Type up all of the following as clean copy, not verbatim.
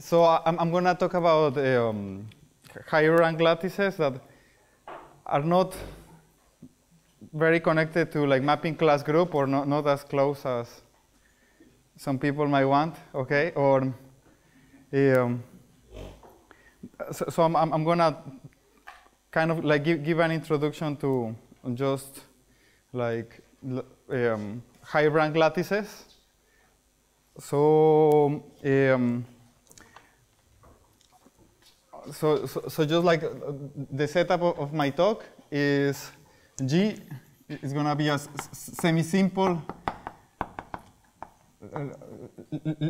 So I'm going to talk about higher rank lattices that are not very connected to like mapping class group, or not as close as some people might want, okay? Or so I'm gonna kind of like give an introduction to just like high rank lattices. So so just like the setup of my talk is G is gonna be a semi-simple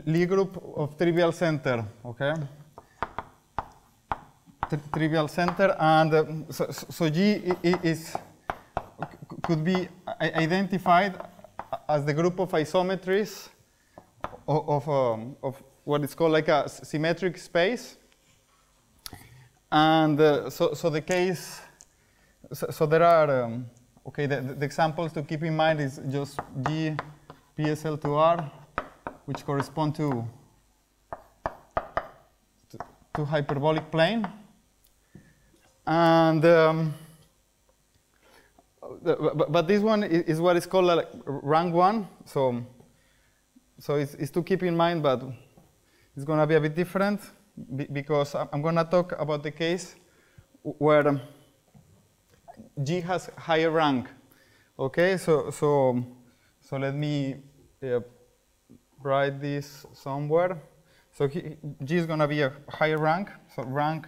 Lie group of trivial center, okay? Trivial center, and so G is could be identified as the group of isometries of what is called like a symmetric space, and so the case. So there are okay. The examples to keep in mind is just G PSL2R, which correspond to hyperbolic plane, and but this one is what is called like rank one. So it's to keep in mind, but it's going to be a bit different because I'm going to talk about the case where G has higher rank. Okay, so let me write this somewhere. So G is going to be a higher rank, so rank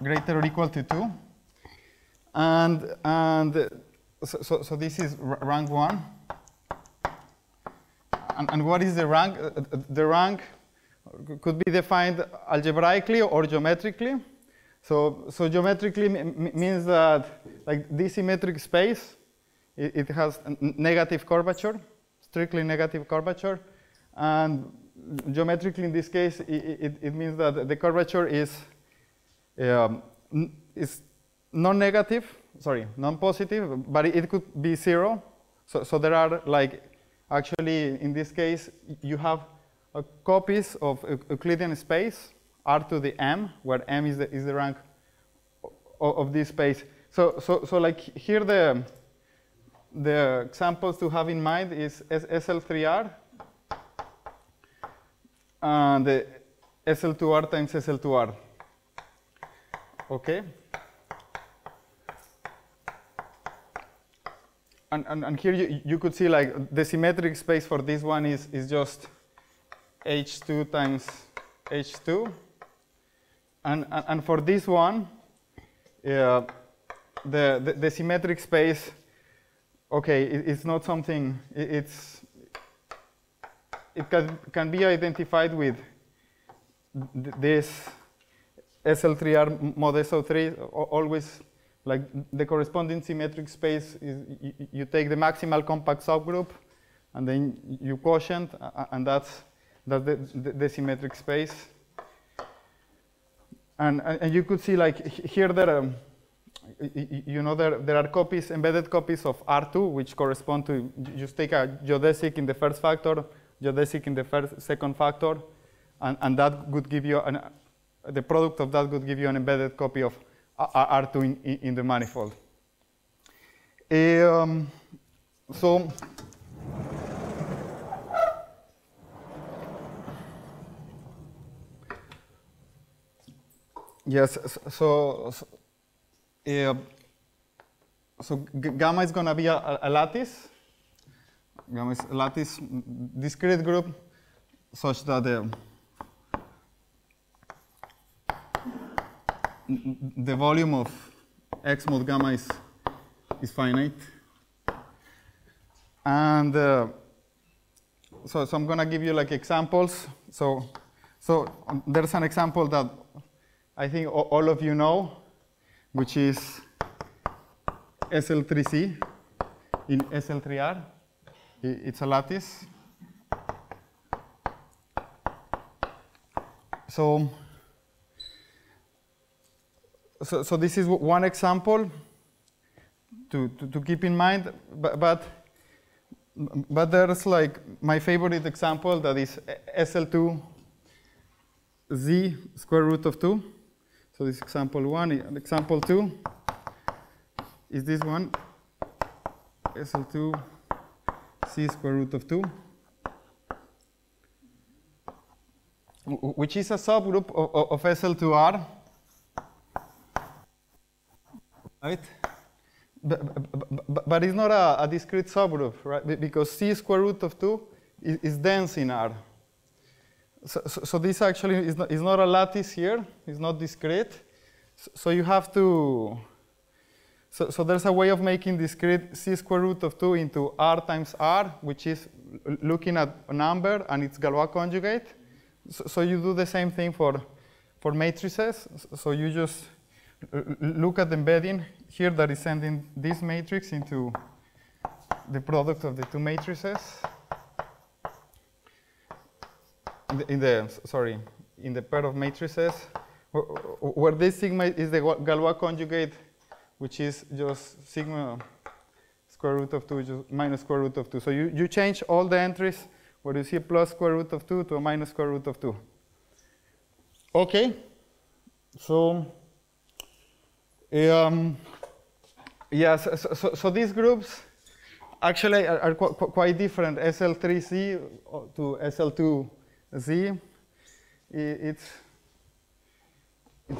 greater or equal to 2, and so this is rank 1. And what is the rank? The rank could be defined algebraically or geometrically. So geometrically means that like this symmetric space, it has negative curvature, strictly negative curvature, and geometrically in this case it means that the curvature is non-negative, sorry, non-positive, but it could be zero. So there are like actually in this case you have copies of Euclidean space R to the M, where M is the rank of this space. So like here the examples to have in mind is SL3R and SL2R times SL2R. Okay. And here you could see like the symmetric space for this one is just H2 times H2. And for this one, the symmetric space, okay, it's not something. It can be identified with this SL3R mod SO3. Always, like the corresponding symmetric space is you take the maximal compact subgroup, and then you quotient, and that's the symmetric space. And you could see like here there, you know there are copies, embedded copies of R2, which correspond to just take a geodesic in the first factor, geodesic in the second factor, and that would give you the product of that would give you an embedded copy of R2 in the manifold. Yes, so gamma is going to be a lattice. Gamma is a lattice discrete group such that the volume of X mod gamma is finite. And so I'm going to give you like examples. So there's an example that I think all of you know, which is SL3C in SL3R. It's a lattice. So this is one example to keep in mind. But there's like my favorite example that is SL2 z square root of 2. So this example 1 and example 2 is this one, SL2C square root of 2, which is a subgroup of SL2R, right? But it's not a discrete subgroup, right? Because C square root of 2 is dense in R. So this actually is not a lattice here. It's not discrete. So you have to. So there's a way of making discrete C square root of 2 into R times R, which is looking at a number and its Galois conjugate. So you do the same thing for matrices. So you just look at the embedding here that is sending this matrix into the product of the two matrices. In the pair of matrices where this sigma is the Galois conjugate, which is just sigma square root of 2 minus square root of 2. So you change all the entries where you see plus square root of 2 to a minus square root of 2. Okay, so so these groups actually are quite different. SL3C to SL2Z. It's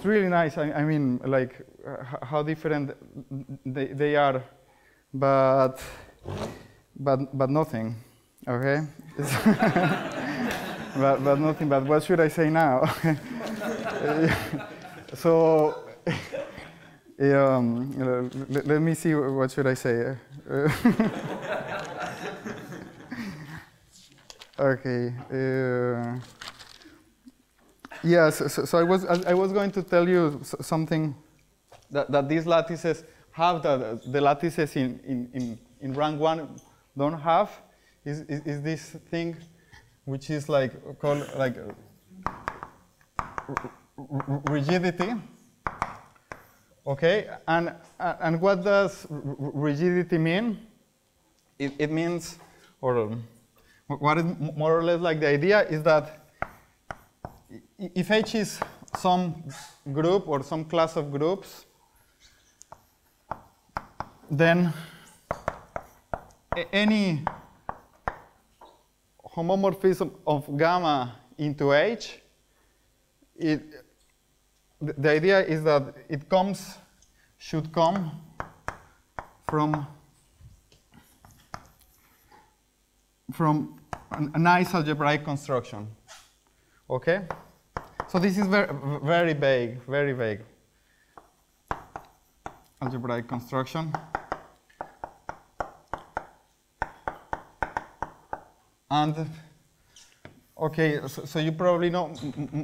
really nice. I mean, like how different they are, but nothing. Okay, but nothing. But what should I say now? So let me see. What should I say? Okay. Yes, so I was going to tell you something that these lattices have that the lattices in rank 1 don't have is this thing which is like called like rigidity. Okay, and what does rigidity mean? It means, or what is more or less like the idea is that if H is some group or some class of groups, then any homomorphism of gamma into H, the idea is that it should come from a nice algebraic construction. Okay, so this is very, very vague algebraic construction, and okay, so you probably know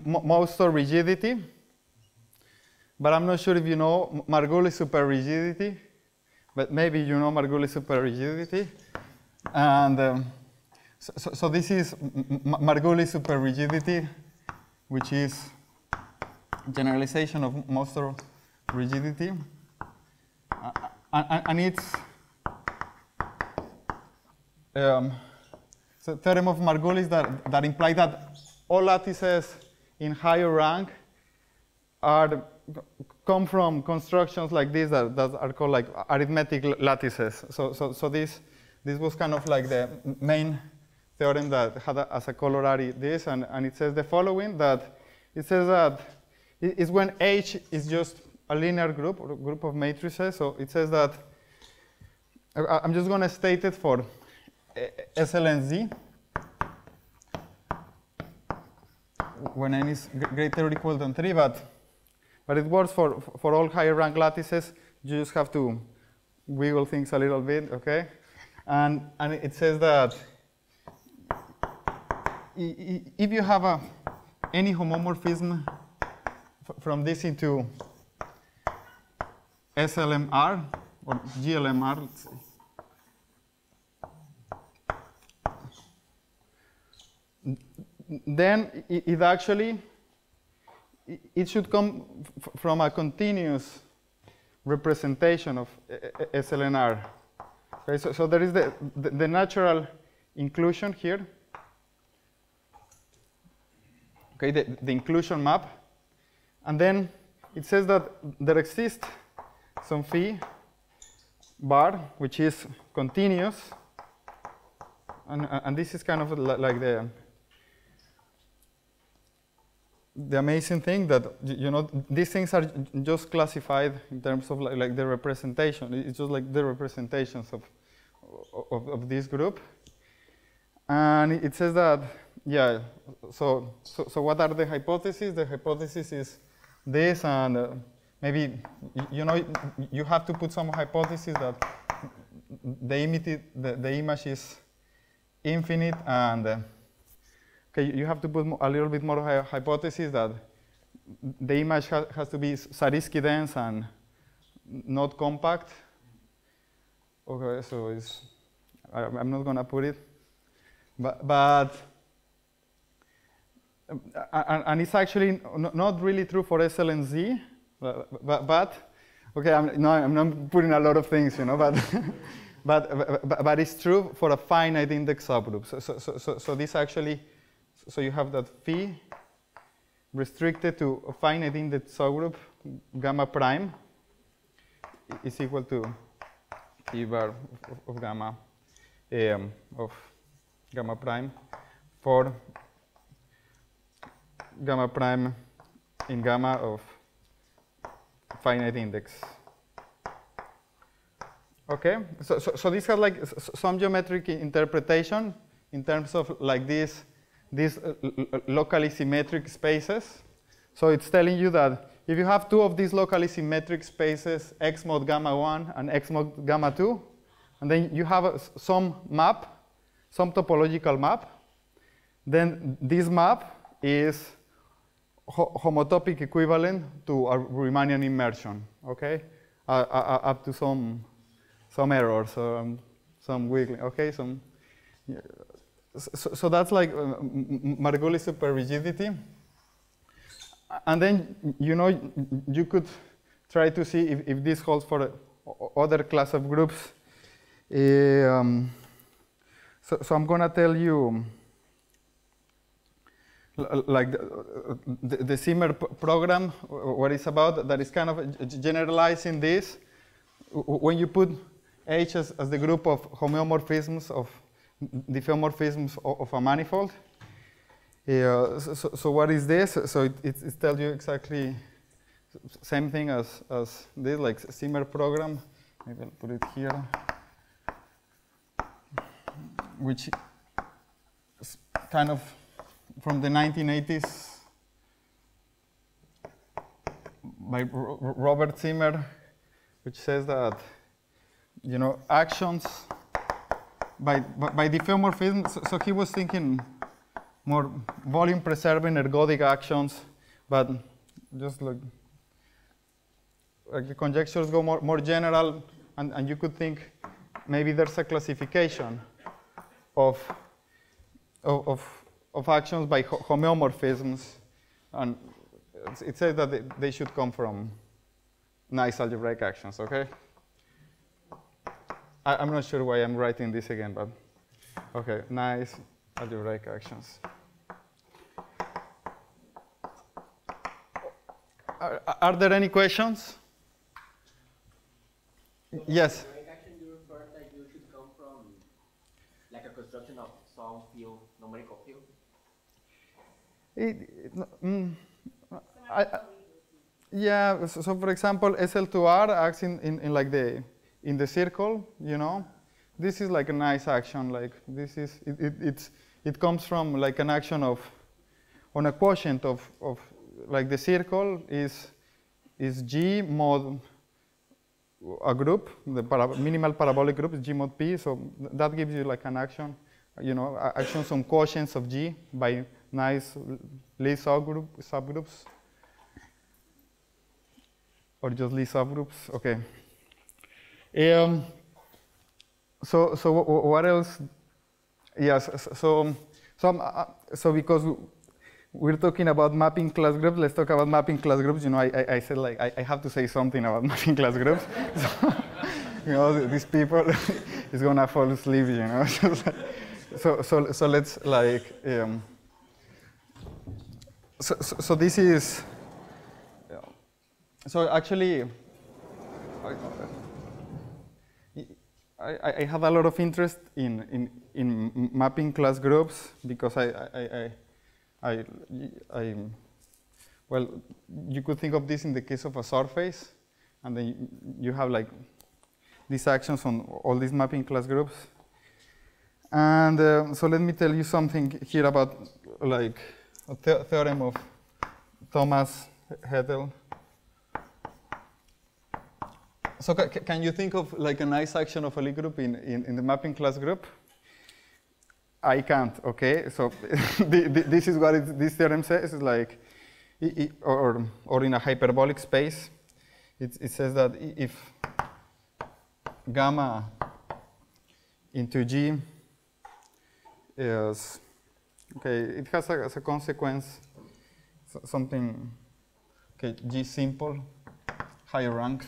most of rigidity, but I'm not sure if you know Margulis superrigidity, but maybe you know Margulis superrigidity, and. So this is Margulis superrigidity, which is generalization of Moster rigidity, and it's the theorem of Margulis that implies that all lattices in higher rank come from constructions like this that are called like arithmetic lattices. So this was kind of like the main theorem that had as a corollary this, and it says the following, that it says that it's when H is just a linear group or a group of matrices. So it says that, I'm just going to state it for SLnZ, when n is greater or equal than 3, but it works for all higher rank lattices. You just have to wiggle things a little bit, okay? And it says that if you have any homomorphism from this into SLmR or GLmR, let's say, then it actually should come from a continuous representation of SLnR. Okay, so there is the natural inclusion here. okay, the inclusion map. And then it says that there exists some phi bar, which is continuous. And this is kind of like the amazing thing that, you know, these things are just classified in terms of like the representation. It's just like the representations of this group. And it says that, yeah, so what are the hypotheses? The hypothesis is this, and maybe, you know, you have to put some hypothesis that the image is infinite, and okay, you have to put a little bit more hypothesis that the image has to be Sariski dense and not compact. Okay, so it's, I'm not gonna put it, but and it's actually not really true for SLnZ, but okay, I'm not putting a lot of things, you know, but it's true for a finite index subgroup. So this actually, so you have that phi restricted to a finite index subgroup gamma prime is equal to E bar of gamma of gamma prime for gamma prime in gamma of finite index. Okay, so this has like some geometric interpretation in terms of like these locally symmetric spaces. So it's telling you that if you have two of these locally symmetric spaces, X mod gamma 1 and X mod gamma 2, and then you have some map, some topological map, then this map is homotopic equivalent to a Riemannian immersion, okay, up to some errors or some wiggling, okay, some. Yeah. So that's like Margulis superrigidity, and then, you know, you could try to see if this holds for other class of groups. So I'm gonna tell you. Like the Zimmer program, what it's about, that is kind of generalizing this. When you put H as the group of homeomorphisms, of diffeomorphisms of a manifold. So what is this? So it tells you exactly same thing as this, like Zimmer program. Maybe I'll put it here, which is kind of from the 1980s by Robert Zimmer, which says that, you know, actions by diffeomorphism. So he was thinking more volume preserving ergodic actions, but just look, like the conjectures go more general, and you could think maybe there's a classification of actions by homeomorphisms, and it says that they should come from nice algebraic actions, okay? I'm not sure why I'm writing this again, but okay, nice algebraic actions. Are there any questions? So yes? Algebraic action, you refer that you should come from like a construction of some field, numerical field? Yeah, so for example, SL2R acts in like in the circle, you know. This is like a nice action, like this is, it comes from like an action on a quotient of like the circle is G mod a group, the minimal parabolic group is G mod P, so that gives you like an action, you know, actions on quotients of G by nice Lie subgroups, or just Lie subgroups. Okay. So what else? Yes. So because we're talking about mapping class groups, let's talk about mapping class groups. You know, I said like I have to say something about mapping class groups. So, you know, these people is gonna fall asleep. You know. So let's like. So this is, yeah. So actually, I have a lot of interest in mapping class groups because well, you could think of this in the case of a surface, and then you have like these actions on all these mapping class groups. And so let me tell you something here about like a theorem of Thomas Hedel. So can you think of like a nice action of a Lie group in the mapping class group? I can't, okay? So this is what this theorem says. It's like, or in a hyperbolic space, it says that if gamma into G is, okay, it has as a consequence something, okay, G simple, higher rank.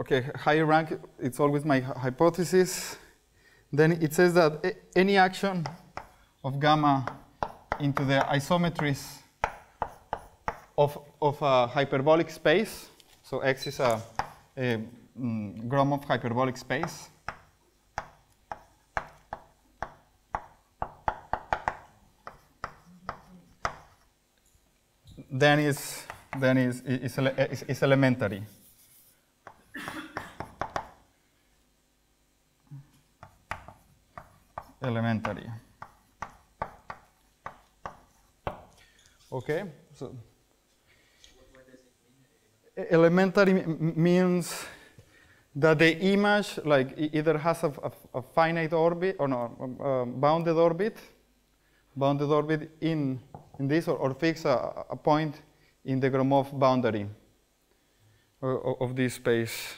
Okay, higher rank, it's always my hypothesis. Then it says that any action of gamma into the isometries of a hyperbolic space, so X is a Gromov hyperbolic space, then is elementary. Elementary. Okay, so what does it mean? Elementary means that the image, like, either has a finite orbit or no, bounded orbit in this, or fix a point in the Gromov boundary of this space.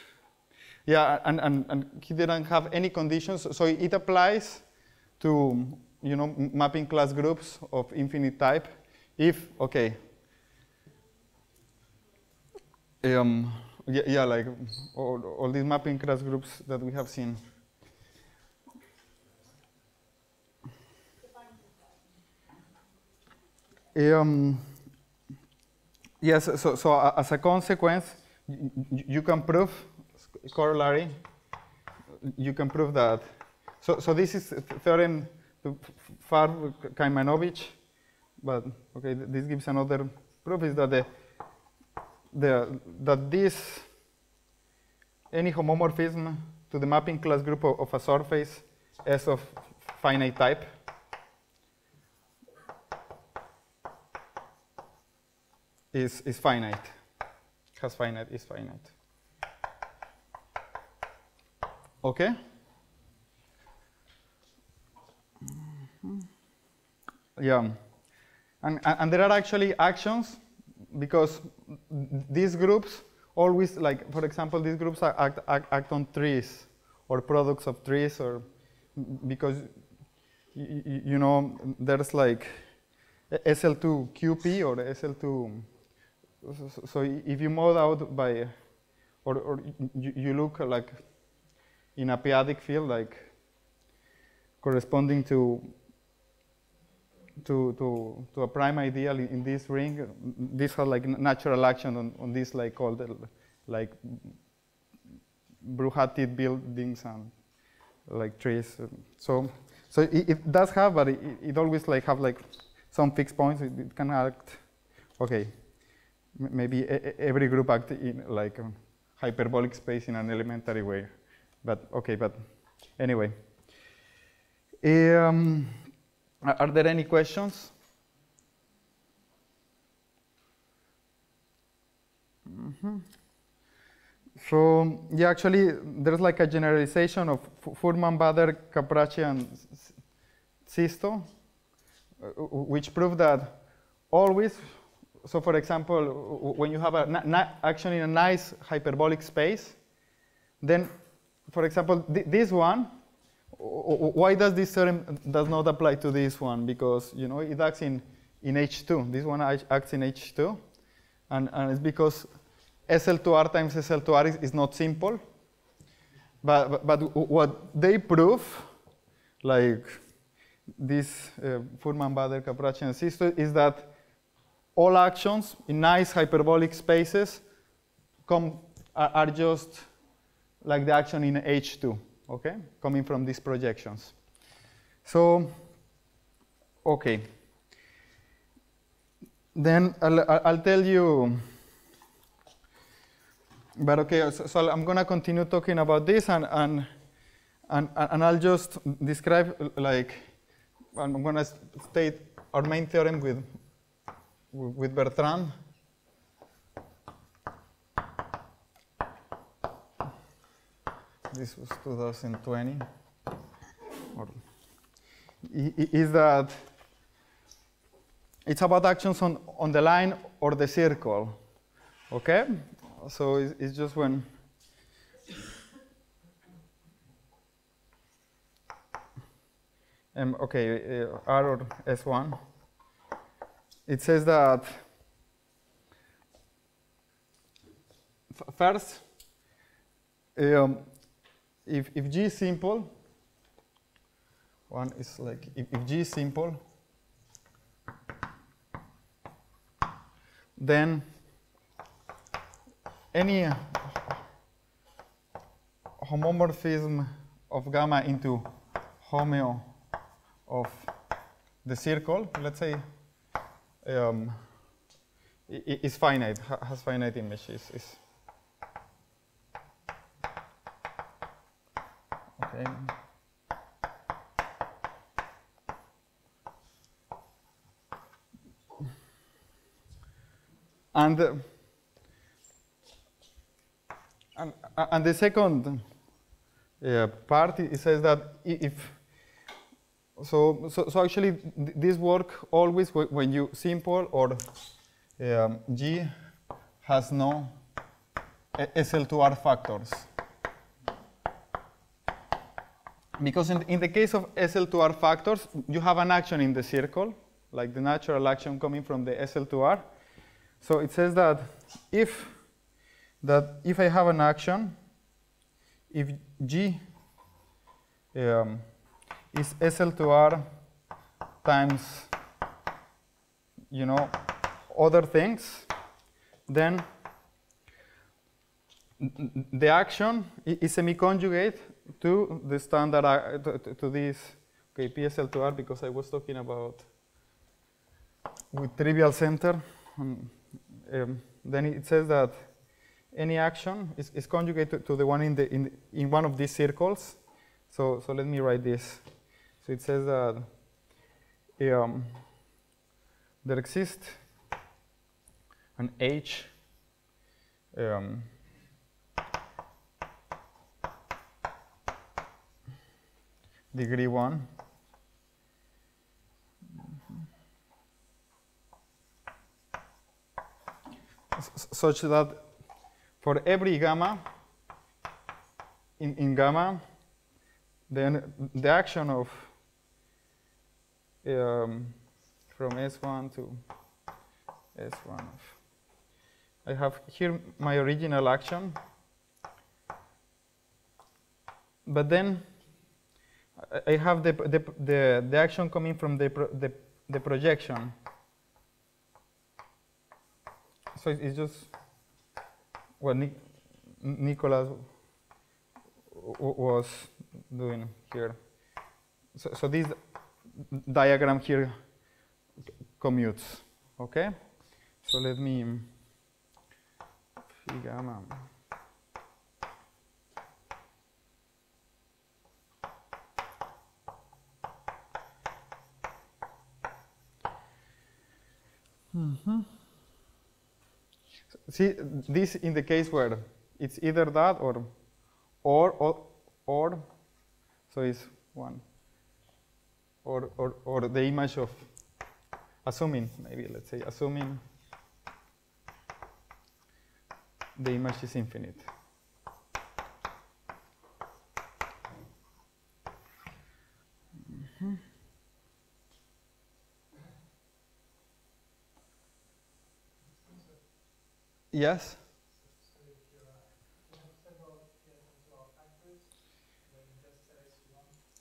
Yeah, and he didn't have any conditions, so it applies to, you know, mapping class groups of infinite type, if, okay, yeah, like all these mapping class groups that we have seen. Yes, so as a consequence, you can prove corollary. You can prove that. So this is theorem to Farb-Kaimanovich, but okay, this gives another proof, is that this any homomorphism to the mapping class group of a surface S of finite type is finite, is finite. Okay. Yeah, and there are actually actions, because these groups always, like, for example, these groups act on trees or products of trees, or because you know there's like SL2QP or SL2. So if you mod out by, or you look like in a periodic field, like corresponding to a prime ideal in this ring, these are like natural action on this, like called like Bruhat-Tits buildings and like trees. So it does have, but it always like have like some fixed points. It can act, okay, maybe every group act in like a hyperbolic space in an elementary way, but okay, but anyway. Are there any questions? So yeah, actually, there's like a generalization of Furman, Bader, Caprace, and Sisto, which prove that always. So for example, when you have an action in a nice hyperbolic space, then, for example, this one. Why does this theorem does not apply to this one? Because, you know, it acts in H2. This one acts in H2, and it's because SL2R times SL2R is not simple. But what they prove, like this Furman, Bader, Caprace, and Sisto is that all actions in nice hyperbolic spaces are just like the action in H2, okay, coming from these projections. So, okay. Then I'll tell you, but okay, so I'm going to continue talking about this, and I'll just describe, like, I'm going to state our main theorem with Bertrand. This was 2020. Is that it's about actions on the line or the circle, okay? So it's just when okay, R or S1. It says that first, if G is simple, one is like if G is simple, then any homomorphism of gamma into homeo of the circle, let's say, is finite, has finite images. Okay. And the second part, it says that if so actually this work always when you simple or G has no SL2R factors, because in the case of SL2R factors you have an action in the circle, like the natural action coming from the SL2R. So it says that if I have an action, if G is SL2R times, you know, other things, then the action is semi-conjugate to the standard to this, okay, PSL2R, because I was talking about with trivial center. Then it says that any action is conjugate to the one in one of these circles. So let me write this. So it says that there exists an H degree 1 such that for every gamma in gamma, then the action of from S1 to S1 of, I have here my original action, but then I have the action coming from the projection. So it's just what Nicolas was doing here. So this diagram here commutes. Okay. So let me phi gamma. See, this in the case where it's either that or so it's one or the image of assuming, maybe let's say assuming the image is infinite. Yes?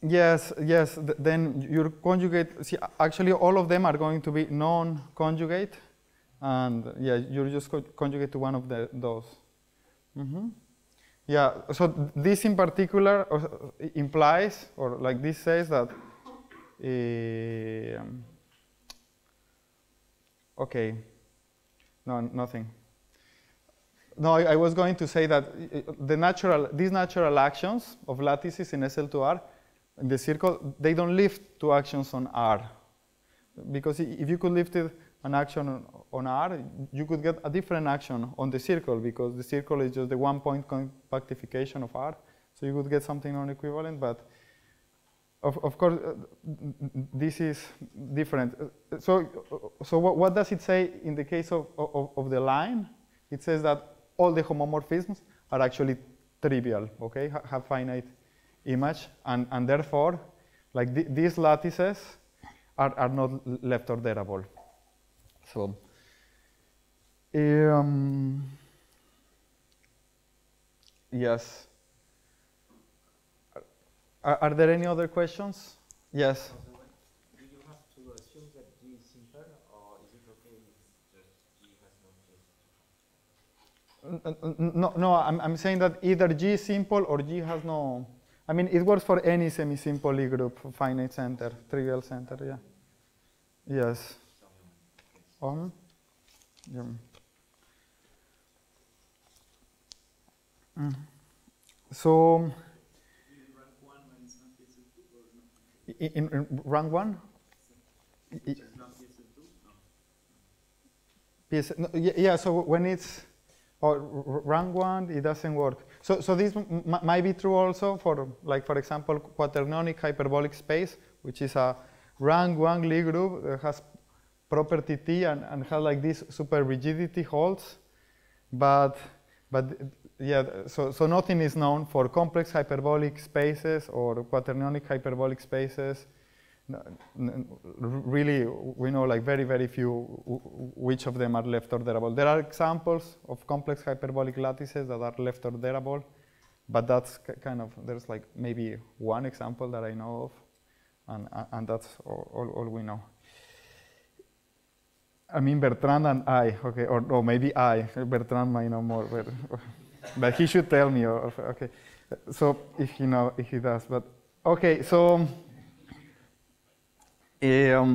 Yes, yes. Then your conjugate, see, actually all of them are going to be non-conjugate. And yeah, you're just conjugate to one of those. Mm-hmm. Yeah, so this in particular implies, or like this says that, okay, no, nothing. No, I was going to say that these natural actions of lattices in SL2R, in the circle, they don't lift two actions on R. Because if you could lift it, an action on R, you could get a different action on the circle because the circle is just the one-point compactification of R. So you could get something non-equivalent, but of course this is different. So what does it say in the case of the line? It says that all the homomorphisms are actually trivial, okay? Have finite image, and therefore, like these lattices are not left orderable. So, yes. Are there any other questions? Yes. Do you have to assume that G is simple, or is it okay if just G has no case? No, I'm saying that either G is simple or G has no. I mean, it works for any semi-simple E group, finite center, trivial center, yeah. Yes. Yeah. So, in rank one? It's not PSL2? No. No, yeah, so when it's rank one, it doesn't work. So this might be true also for, like, for example, quaternionic hyperbolic space, which is a rank one Lie group that has property T and have like this super rigidity holds, but yeah, so nothing is known for complex hyperbolic spaces or quaternionic hyperbolic spaces. Really, we know like very, very few which of them are left orderable. There are examples of complex hyperbolic lattices that are left orderable, but that's kind of, there's like maybe one example that I know of, and that's all we know. I mean, Bertrand and I, okay, or maybe I. Bertrand might know more, but he should tell me. Okay, so if he does, but okay, so yeah.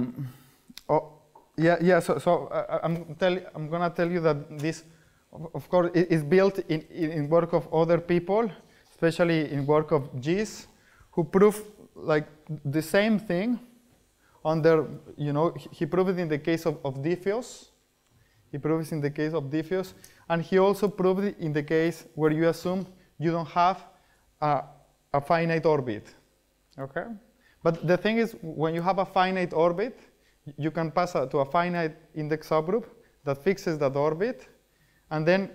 So I'm gonna tell you that this, of course, is built in work of other people, especially in work of G's, who prove like the same thing. Under, you know, he proved it in the case of diffeos. He proved it in the case of diffeos. And he also proved it in the case where you assume you don't have a finite orbit, okay? But the thing is, when you have a finite orbit, you can pass to a finite index subgroup that fixes that orbit. And then,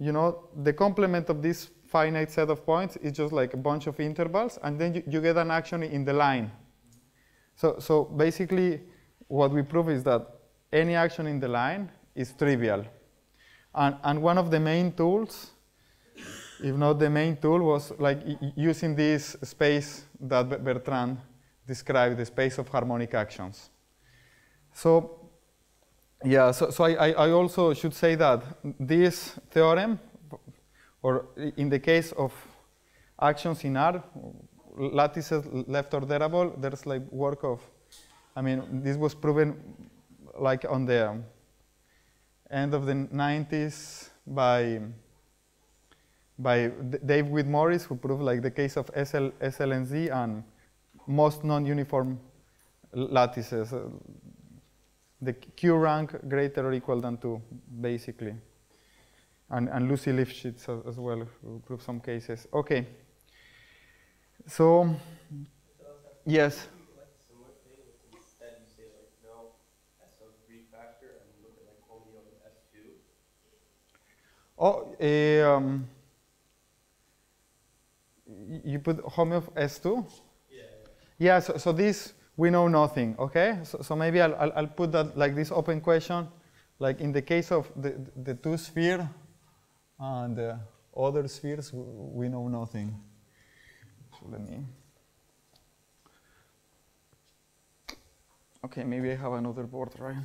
you know, the complement of this finite set of points is just like a bunch of intervals. And then you get an action in the line. So basically, what we prove is that any action in the line is trivial. And one of the main tools, if not the main tool, was like using this space that Bertrand described, the space of harmonic actions. So yeah, so I also should say that this theorem, or in the case of actions in R, lattices left orderable, there's like work of, I mean, this was proven like on the end of the 90s by Dave Witte Morris, who proved like the case of SLnZ and most non-uniform lattices, the Q rank greater or equal than 2, basically. And Lucy Lifshitz as well, who proved some cases. Okay. So, yes. So what thing instead you say like no SO3 factor and look at like only on S2? Oh, you put homeo of S2? Yeah. Yeah. So this we know nothing. Okay. So maybe I'll put that like this open question, like in the case of the two sphere and the other spheres, we know nothing. Let me Okay, maybe I have another board, right?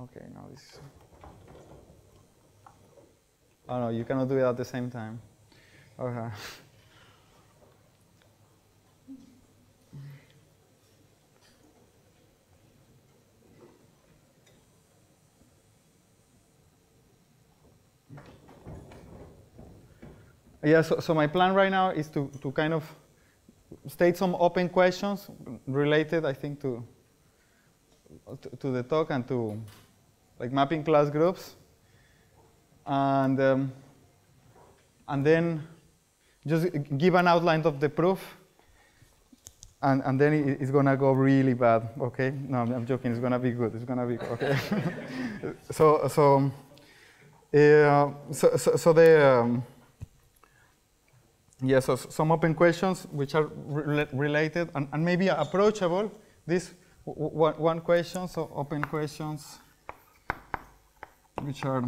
Okay, now this is... Oh no, you cannot do it at the same time. Okay. Yeah, so my plan right now is to kind of state some open questions related, I think, to the talk and to like mapping class groups. And then just give an outline of the proof. And then it's going to go really bad, OK? No, I'm joking. It's going to be good. It's going to be good, OK? Yeah, so some open questions which are related and maybe approachable. This one question, so open questions which are.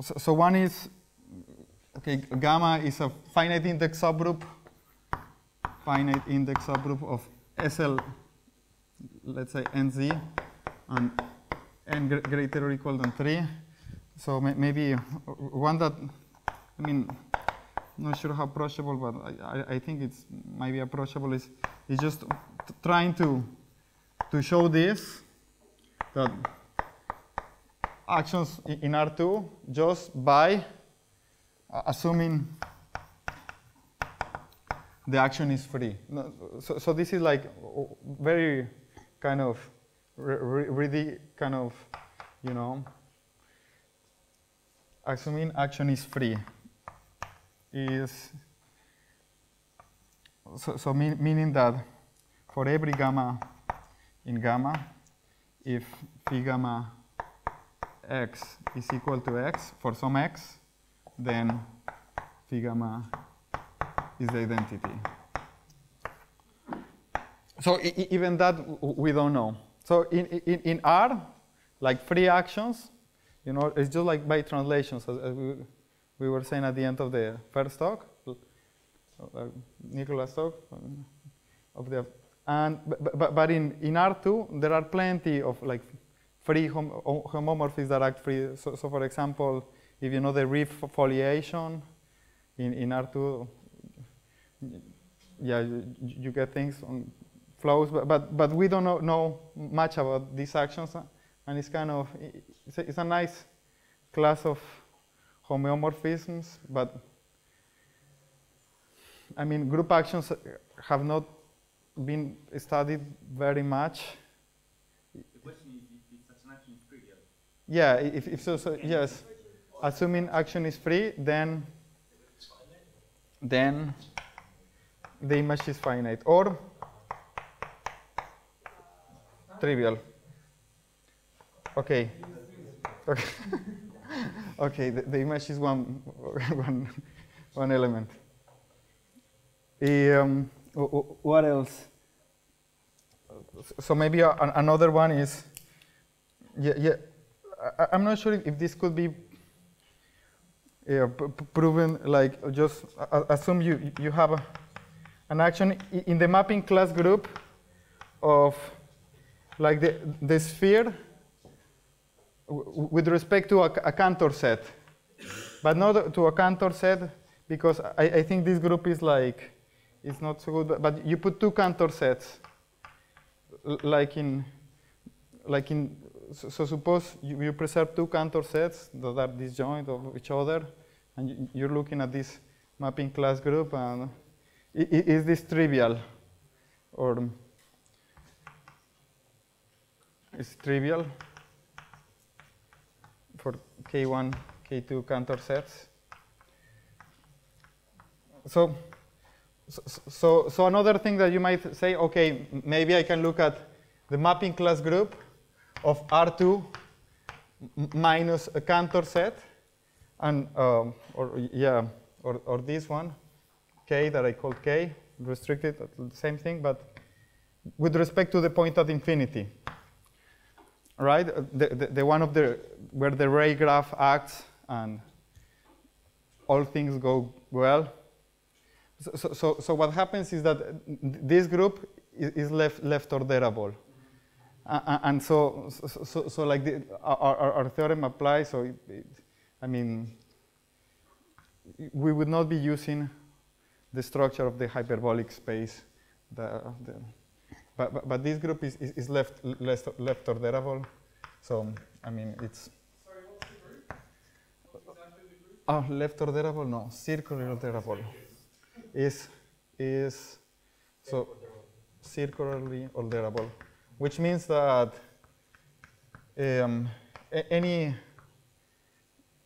So one is, okay, gamma is a finite index subgroup of SL, let's say NZ, and n greater or equal than 3. So maybe one that, I mean, not sure how approachable, but I think it's maybe approachable is just trying to show this, that actions in R2 just by assuming the action is free. So this is like very kind of really kind of, you know, assuming action is free. Is so meaning that for every gamma in gamma, if phi gamma x is equal to x for some x, then phi gamma is the identity. So even that we don't know. So in R, like free actions, you know, it's just like by translations, as we were saying at the end of the first talk, Nicolas' talk, of the, and but in R2 there are plenty of like free homomorphisms that act free. So for example, if you know the Reeve foliation in R2, yeah, you get things on flows, but we don't know much about these actions, and it's kind of it's a nice class of homeomorphisms, but I mean, group actions have not been sustudied very much. The question is if such an action is free. Yeah, if so, yes. Assuming action is free, then the image is finite or trivial. Okay. Okay. Okay, the image is one element. What else? So maybe another one is, yeah. I'm not sure if this could be proven. Like, just assume you have an action in the mapping class group of like the sphere with respect to a Cantor set, but not to a Cantor set, because I think this group is like, it's not so good, but you put two Cantor sets, so suppose you preserve two Cantor sets that are disjoint of each other, and you're looking at this mapping class group, and is this trivial? Or is it trivial? For K1, K2 Cantor sets. So another thing that you might say, okay, maybe I can look at the mapping class group of R2 minus a Cantor set, and or this one, K that I called K, restricted, same thing, but with respect to the point at infinity. Right, the one of the where the ray graph acts and all things go well, So what happens is that this group is left orderable. And so like our theorem applies, so I mean, we would not be using the structure of the hyperbolic space. But this group is left orderable. So, I mean, it's... Sorry, what's the group? What's exactly the group? Oh, left orderable? No, circular orderable. Is so circularly orderable, which means that any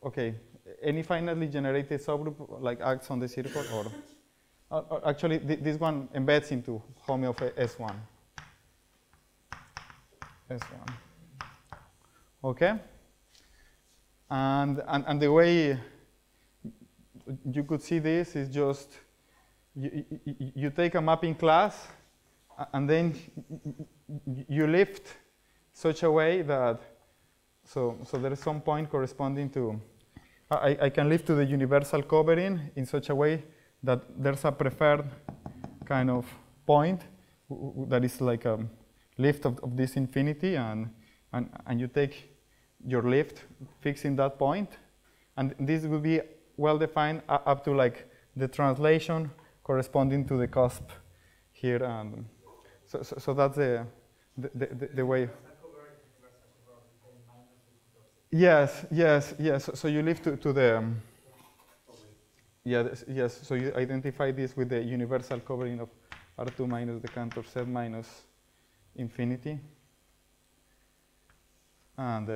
finitely generated subgroup like acts on the circle, or actually this one embeds into homeo of S1. Okay, and the way you could see this is just you take a mapping class, and then you lift such a way that so there is some point corresponding to I can lift to the universal covering in such a way that there's a preferred kind of point that is like a lift of this infinity, and you take your lift fixing that point, and this will be well defined up to like the translation corresponding to the cusp here, and so that's the way. Yes. So you lift to the yes. So you identify this with the universal covering of R2 minus the Cantor set minus infinity, and.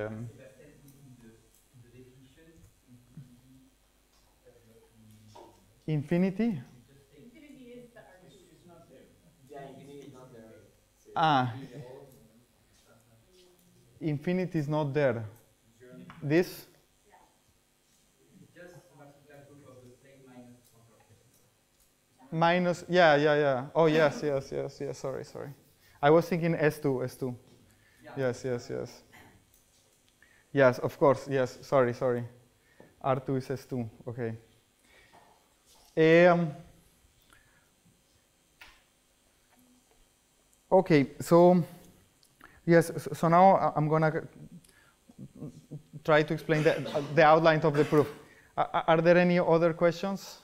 Infinity? Infinity is the argument. It's not there. Yeah, infinity is not there. Infinity is not there. This? Yeah. Just that group of the same minus one. Minus, yeah. Oh, yes. Sorry. I was thinking S2. Yeah. Yes. Yes, of course, yes. Sorry. R2 is S2, okay. Okay, so yes, so now I'm gonna try to explain the outline of the proof. Are there any other questions?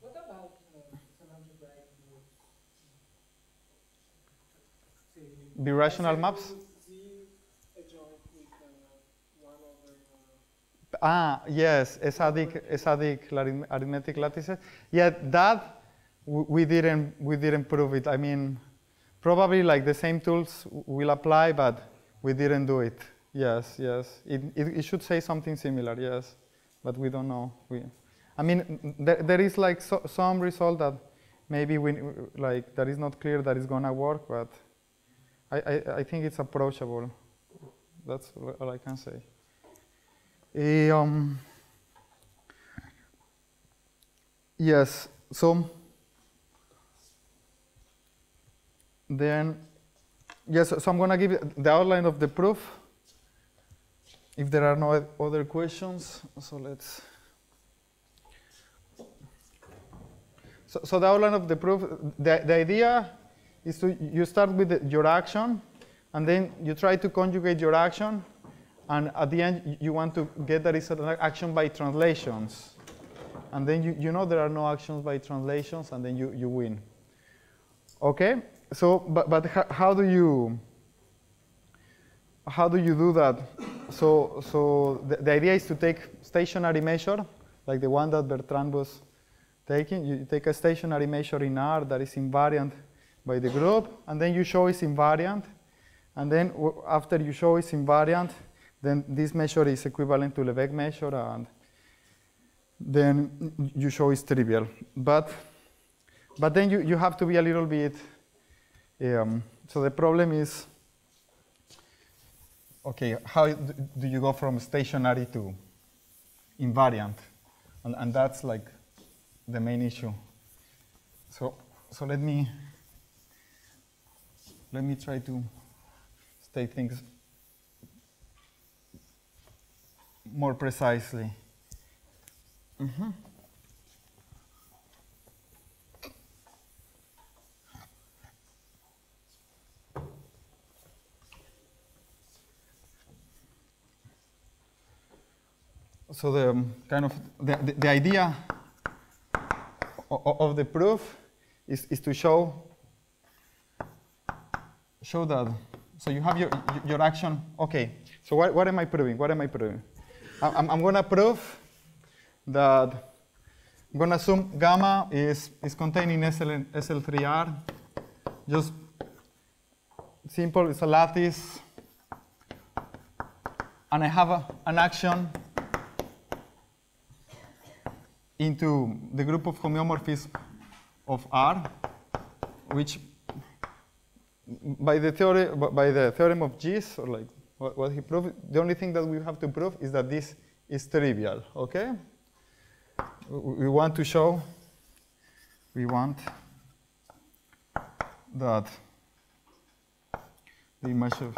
What about some algebraic maps? Birational maps? Yes, acidic arithmetic lattices. Yeah, that we didn't prove it. I mean, probably like the same tools will apply, but we didn't do it. Yes. It should say something similar. Yes, but we don't know. I mean, there is like some result that maybe we like that is not clear that is gonna work, but I think it's approachable. That's all I can say. Yes, so then, yes, so I'm going to give the outline of the proof if there are no other questions. So let's. So the outline of the proof, the idea is to you start with your action, and then you try to conjugate your action. And at the end, you want to get that it's an action by translations. And then you know there are no actions by translations, and then you win. Okay? So, but how do you do that? So the idea is to take stationary measure, like the one that Bertrand was taking. You take a stationary measure in R that is invariant by the group, and then you show it's invariant. And then after you show it's invariant, then this measure is equivalent to Lebesgue measure, and then you show it's trivial. But then you have to be a little bit, so the problem is, okay, how do you go from stationary to invariant? And that's like the main issue. So let me try to state things more precisely. so the kind of the idea of the proof is to show that. So you have your action. Okay. So what am I proving? What am I proving? I'm going to prove that. I'm going to assume gamma is containing SL3R. Just simple, it's a lattice. And I have an action into the group of homeomorphisms of R, which by the theorem of Gis, or like what he proved, the only thing that we have to prove is that this is trivial, okay? We want to show, that the image of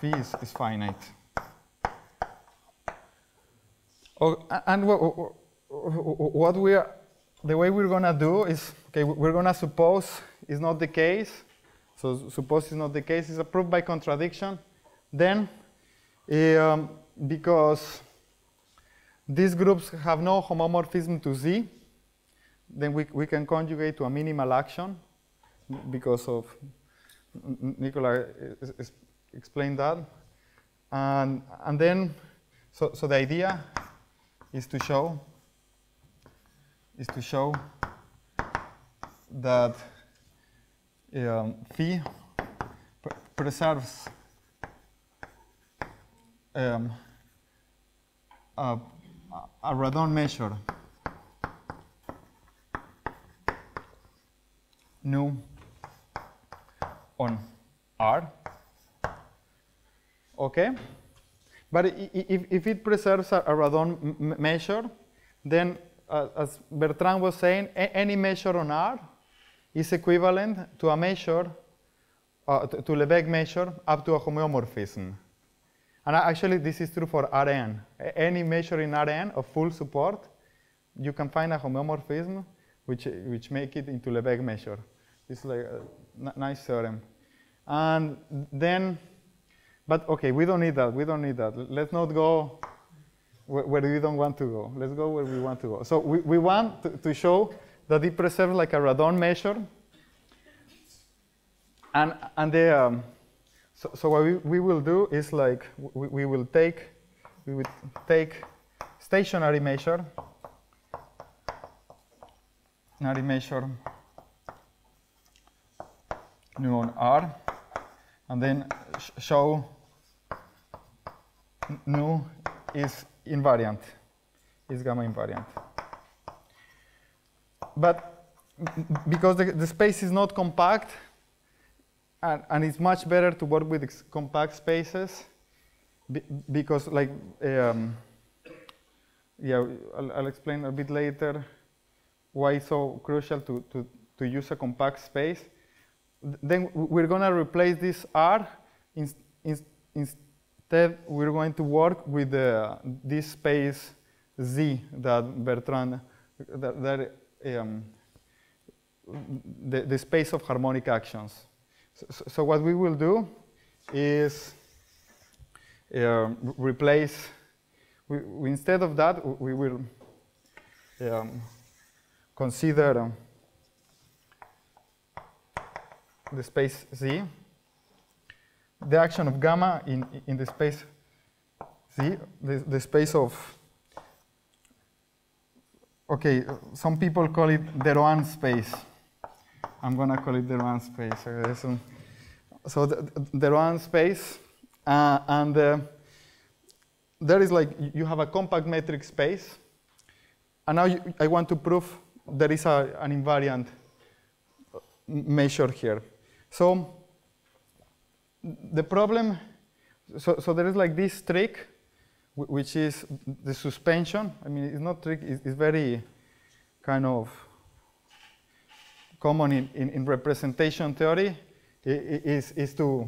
phi is finite. Oh, and what we are, the way we're going to do is, okay, we're going to suppose it's not the case. So suppose it's not the case, it's a proof by contradiction. Then, because these groups have no homomorphism to Z, then we can conjugate to a minimal action because of Nicolas explained that. And then, so the idea is to show that phi preserves a radon measure nu on R, okay? But if it preserves a radon measure, then as Bertrand was saying, any measure on R is equivalent to a measure, to Lebesgue measure up to a homeomorphism. And actually, this is true for Rn. Any measure in Rn of full support, you can find a homeomorphism which make it into Lebesgue measure. It's like a nice theorem. And then, but okay, we don't need that. We don't need that. Let's not go where we don't want to go. Let's go where we want to go. So we want to show that it preserves like a radon measure. And the So what we will do is like we will take stationary measure nu on R, and then show nu is invariant, is gamma invariant. But because the space is not compact, and it's much better to work with compact spaces because, like, yeah, I'll explain a bit later why it's so crucial to use a compact space. Then we're going to replace this R. Instead, we're going to work with this space Z that Bertrand, the space of harmonic actions. So what we will do is replace, instead of that, we will consider the space Z, the action of gamma in the space Z, the space of, okay, some people call it the Rohan space. I'm going to call it the Rohan space. Okay? So the Rohan space, and there is like, you have a compact metric space. And now I want to prove there is an invariant measure here. So the problem, so there is like this trick, which is the suspension. I mean, it's not trick, it's very kind of common in representation theory, is to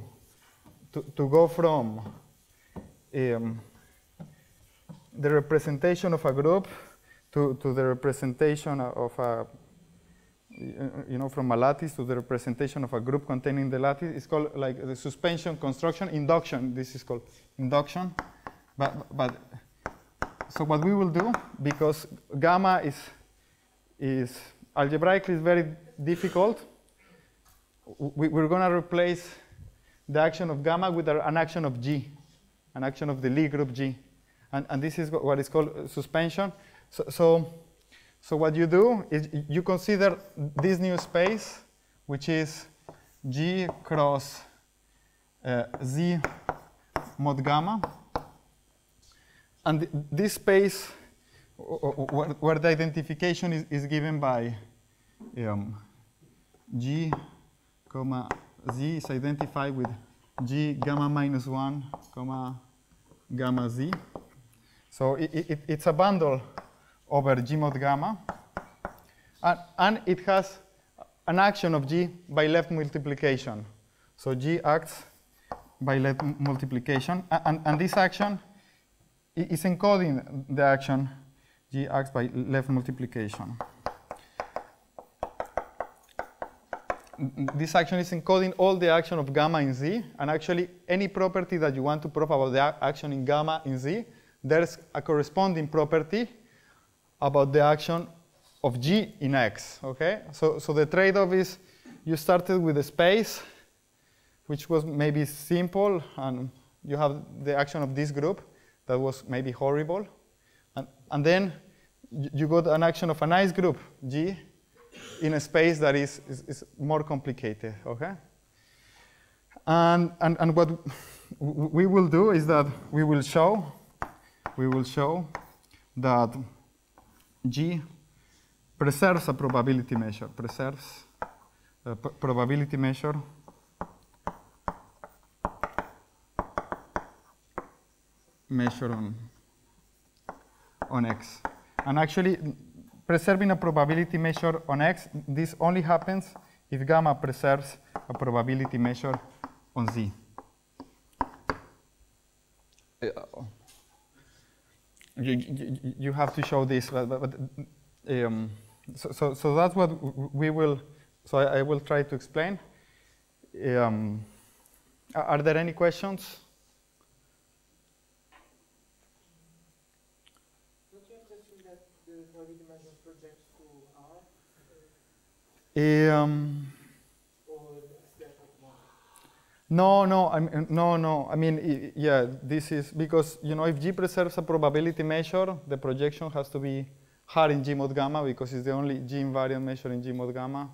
go from the representation of a group to the representation of a, you know, from a lattice to the representation of a group containing the lattice. It's called like the suspension construction induction. This is called induction, but So what we will do, because gamma is algebraically is very difficult, we're going to replace the action of gamma with an action of G, an action of the Lie group G. And this is what is called suspension. So what you do is you consider this new space, which is G cross Z mod gamma. And this space, where the identification is given by G comma Z, is identified with G gamma minus 1 comma gamma Z. So it's a bundle over G mod gamma. And it has an action of G by left multiplication. So G acts by left multiplication. And this action is encoding the action G acts by left multiplication. This action is encoding all the action of gamma in Z. And actually, any property that you want to prove about the action in gamma in Z, there's a corresponding property about the action of G in X. Okay? So the trade-off is you started with a space, which was maybe simple, and you have the action of this group that was maybe horrible. And then you got an action of a nice group, G, in a space that is more complicated. Okay? And what we will do is that we will show that G preserves a probability measure, preserves a probability measure on X. And actually, preserving a probability measure on X, this only happens if gamma preserves a probability measure on Z. You have to show this, but so that's what we will. So I will try to explain. Are there any questions? Don't you have to that the probability measure projects to R? No. I mean, yeah, this is because, you know, if G preserves a probability measure, the projection has to be hard in G mod gamma because it's the only G invariant measure in G mod gamma.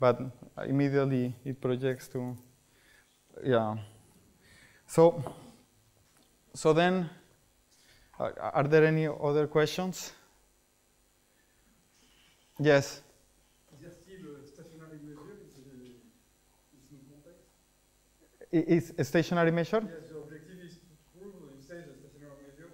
But immediately it projects to, yeah. So then, are there any other questions? Yes. Is a stationary measure? Yes, the objective is to prove instead of stationary measure.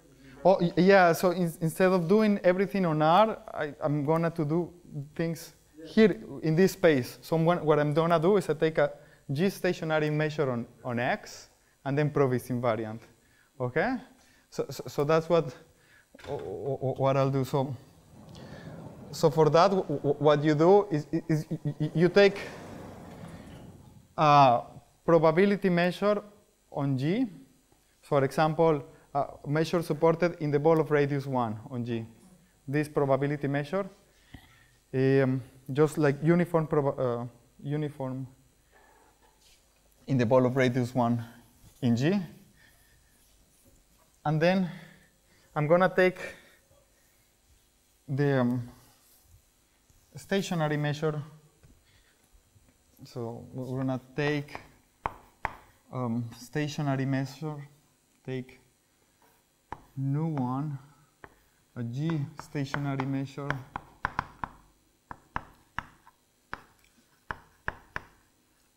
Oh, yeah, so instead of doing everything on R, I'm going to do things here in this space. So what I'm going to do is I take a G stationary measure on X and then prove it's invariant. Okay? So that's what I'll do. So for that, what you do is you take probability measure on G, for example, measure supported in the ball of radius 1 on G. This probability measure, just like uniform in the ball of radius 1 in G. And then I'm going to take the stationary measure. So we're going to take stationary measure, take new one, a G stationary measure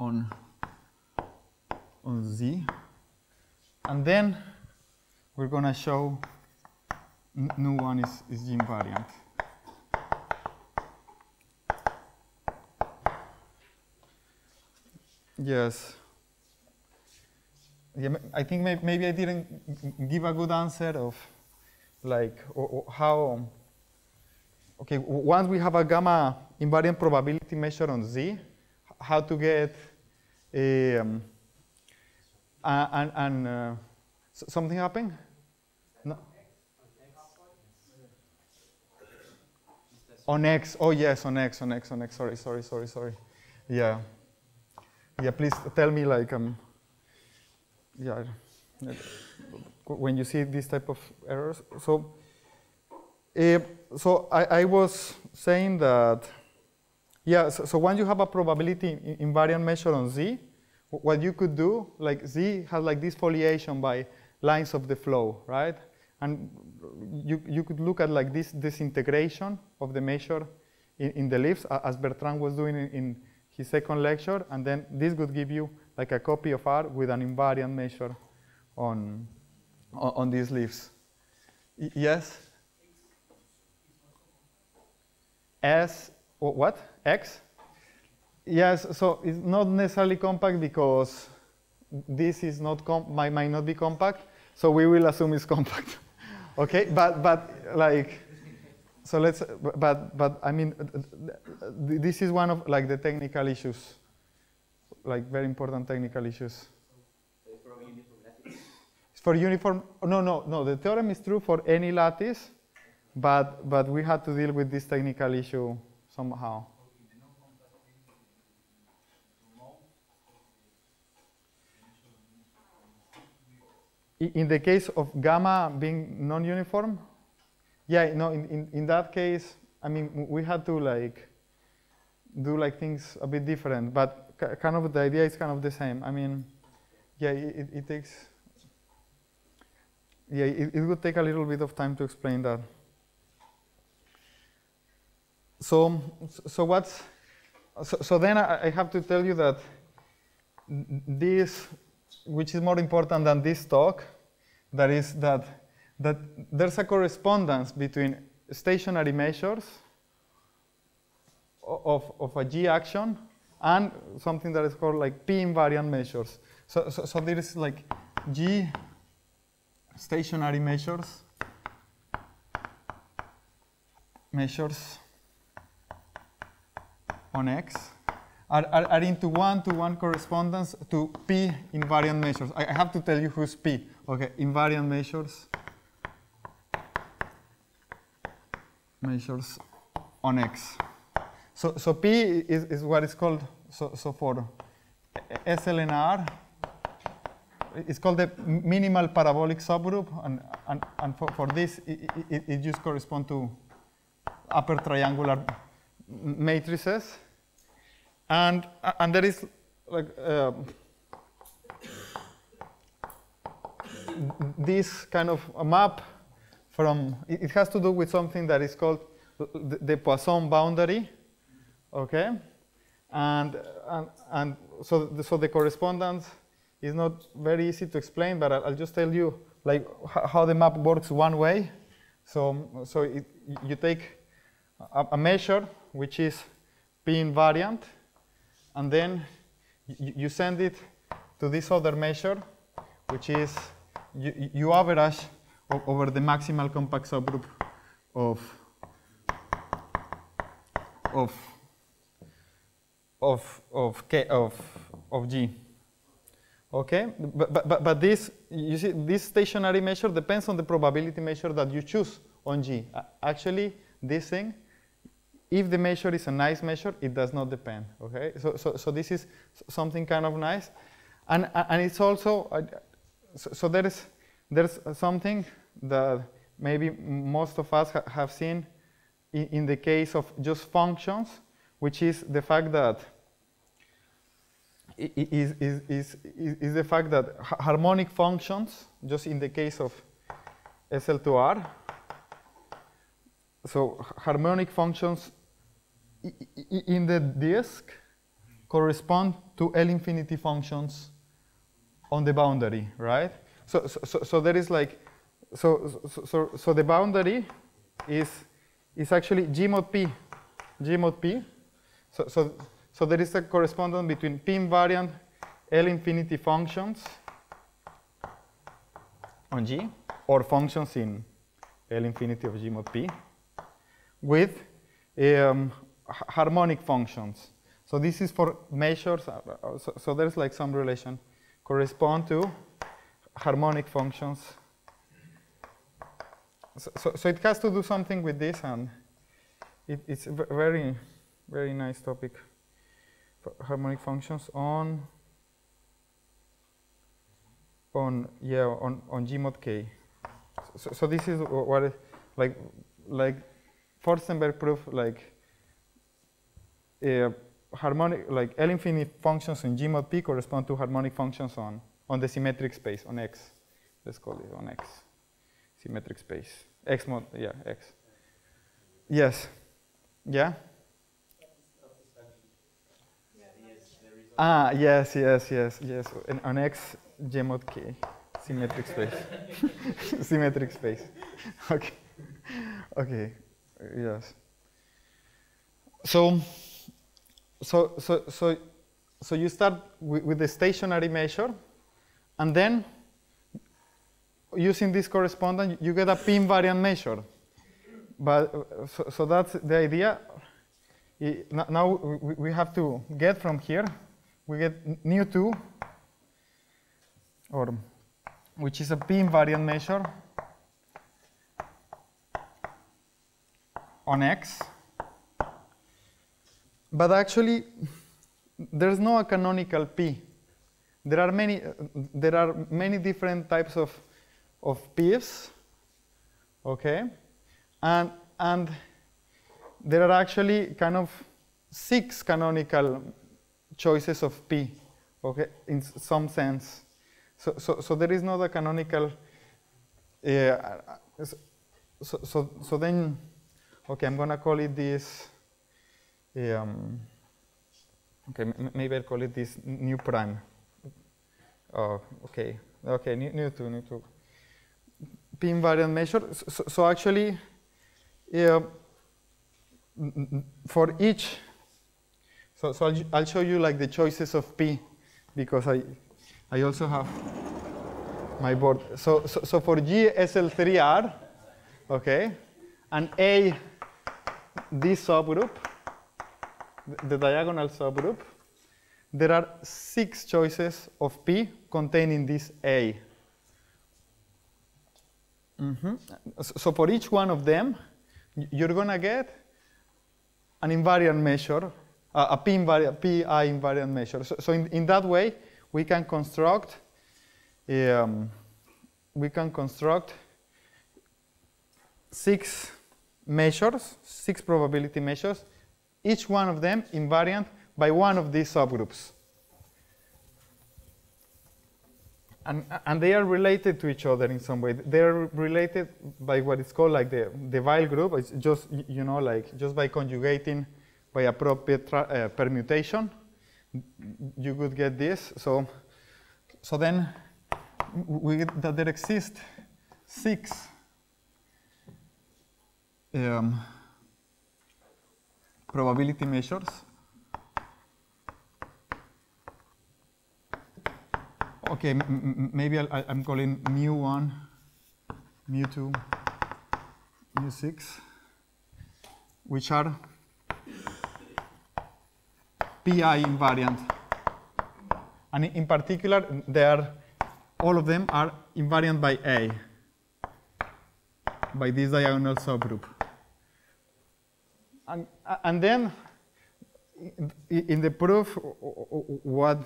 on Z, and then we're gonna show new one is G invariant. Yes. Yeah, I think maybe I didn't give a good answer of like how. Okay, once we have a gamma invariant probability measure on Z, how to get something happened? No. On X, oh yes, on X, sorry. Yeah. Yeah, please tell me like, yeah, when you see this type of errors. So, so I was saying that, yeah, so when you have a probability invariant measure on Z, what you could do, like Z has like this foliation by lines of the flow, right? And you could look at like this disintegration of the measure in the leaves, as Bertrand was doing in his second lecture, and then this would give you like a copy of R with an invariant measure on these leaves. Yes? S, what? X? Yes, so it's not necessarily compact because this is not might not be compact, so we will assume it's compact. Okay, but like, so let's, but I mean, this is one of like the technical issues, like very important technical issues. So it's for uniform lattice? It's for uniform, no, the theorem is true for any lattice, but we had to deal with this technical issue somehow. In the case of gamma being non-uniform, yeah, no. In that case, I mean, we had to like do like things a bit different, but kind of the idea is kind of the same. I mean, yeah, it takes, yeah, it would take a little bit of time to explain that. So what's, so then I have to tell you that this, which is more important than this talk, that is that there's a correspondence between stationary measures of a G action and something that is called like P invariant measures. So there is like G stationary measures on X are into one-to-one correspondence to P invariant measures. I have to tell you who's P. Okay, invariant measures on X. So P is what is called, so for SLnR, it's called the minimal parabolic subgroup, and for this, it just corresponds to upper triangular matrices. And there is like this kind of a map from, it has to do with something that is called the Poisson boundary, okay? And so the correspondence is not very easy to explain, but I'll just tell you like how the map works one way. So you take a measure which is P invariant, and then you send it to this other measure, which is you average over the maximal compact subgroup of G. Okay, but this, you see, this stationary measure depends on the probability measure that you choose on G. Actually, this thing, if the measure is a nice measure, it does not depend, okay? So this is something kind of nice. And it's also, so there's something that maybe most of us have seen in the case of just functions, which is the fact that, is the fact that harmonic functions, just in the case of SL2R, so harmonic functions in the disk correspond to L infinity functions on the boundary, right? So there is like, so the boundary is actually G mod P. So there is a correspondence between P invariant L infinity functions on G, or functions in L infinity of G mod P, with harmonic functions. So this is for measures, so there's like some relation, correspond to harmonic functions. So it has to do something with this, and it's a very, very nice topic, harmonic functions on G mod K. So this is what like Furstenberg proof, harmonic, L infinite functions in G mod P correspond to harmonic functions on the symmetric space, on X. Let's call it on X, symmetric space. X mod, yeah, X. Yes. Yeah? Ah, yes. And on X, G mod K, symmetric space. Symmetric space. Okay. Okay. Yes. So you start with the stationary measure, and then using this correspondence, you get a p-invariant measure. But so that's the idea. Now we have to get from here. We get nu 2, or which is a p-invariant measure on X. But actually, there's no a canonical p. There are many different types of p's. Okay, and there are actually kind of 6 canonical choices of p, okay, in some sense. So there is not a canonical. So then, okay, I'm gonna call it this. Okay, maybe I'll call it this new prime. Oh, okay, okay, new two. P invariant measure. So actually, for each. So I'll show you like the choices of P, because I also have my board. So for G SL3R, okay, and A, this subgroup, the diagonal subgroup, there are 6 choices of P containing this A. So for each one of them, you're gonna get an invariant measure. A PI invariant measure. So in that way, we can construct six measures, 6 probability measures, each one of them invariant by one of these subgroups. And they are related to each other in some way. They are related by what is called like the Weyl group. It's just, you know, like just by conjugating by appropriate permutation, you could get this. So then we get that there exist 6 probability measures . Okay, maybe I'm calling mu1, mu2, mu6, which are PI invariant, and in particular, all of them are invariant by A, by this diagonal subgroup. And then, in the proof, what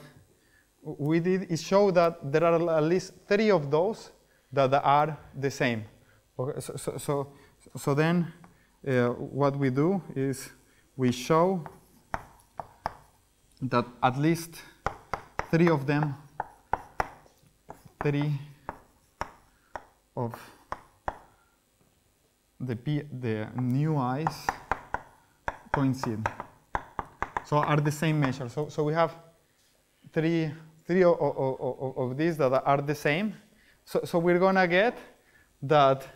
we did is show that there are at least 3 of those that are the same. Okay, so then, what we do is we show that at least 3 of them, 3 of the new i's coincide. So are the same measure. So we have three of these that are the same. So we're gonna get that.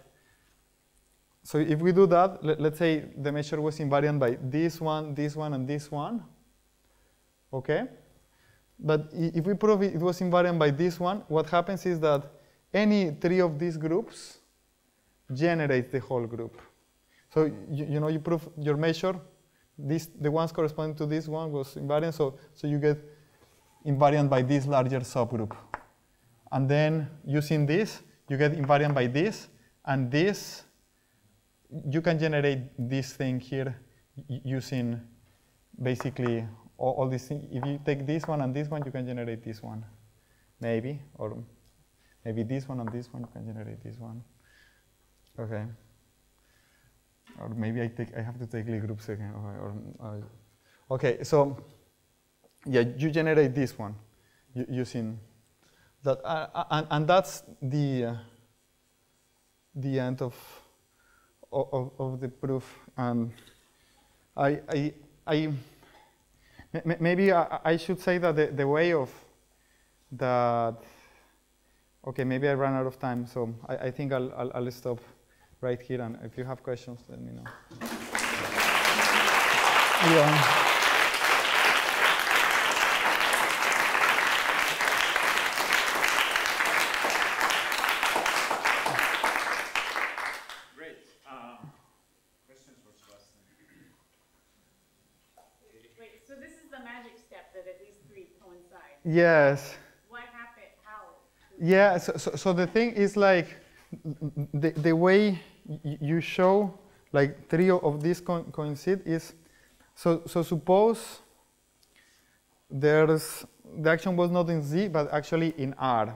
So if we do that, let's say the measure was invariant by this one, and this one. Okay, but if we prove it was invariant by this one, what happens is that any 3 of these groups generates the whole group. So you prove your measure. The ones corresponding to this one was invariant, so you get invariant by this larger subgroup, and then using this, you get invariant by this, and this. You can generate this thing here using basically all these things. If you take this one and this one, you can generate this one, maybe, or maybe this one and this one, you can generate this one. Okay. Or maybe I have to take Lie groups again. Okay, so yeah, you generate this one using that, and that's the end of the proof. And maybe I should say that the way of that. Okay, maybe I ran out of time, so I think I'll stop right here. And if you have questions, let me know. Yeah. Yes. What happened? How? Yeah. So the thing is, like, the way you show like three of these coincide is, so suppose the action was not in Z but actually in R